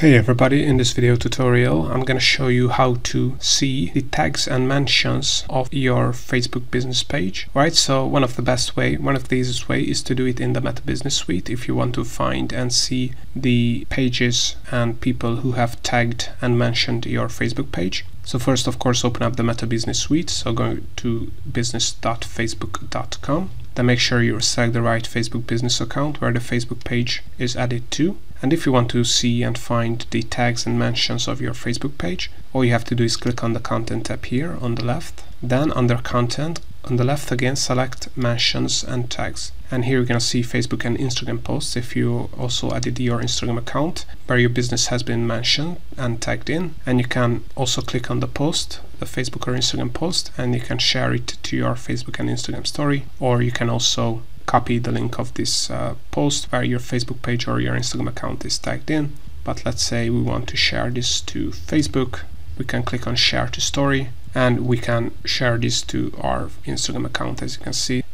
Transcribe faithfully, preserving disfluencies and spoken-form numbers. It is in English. Hey everybody, in this video tutorial I'm going to show you how to see the tags and mentions of your Facebook business page. Right, so one of the best way, one of the easiest way is to do it in the Meta Business Suite if you want to find and see the pages and people who have tagged and mentioned your Facebook page. So first, of course, open up the Meta Business Suite, so go to business dot facebook dot com. Then make sure you select the right Facebook business account where the Facebook page is added to. And if you want to see and find the tags and mentions of your Facebook page, all you have to do is click on the Content tab here on the left. Then under Content, on the left again, select Mentions and Tags. And here you're going to see Facebook and Instagram posts if you also added your Instagram account where your business has been mentioned and tagged in. And you can also click on the post, the Facebook or Instagram post, and you can share it to your Facebook and Instagram story, or you can also copy the link of this uh, post where your Facebook page or your Instagram account is tagged in. But let's say we want to share this to Facebook, we can click on Share to Story, and we can share this to our Instagram account. As you can see,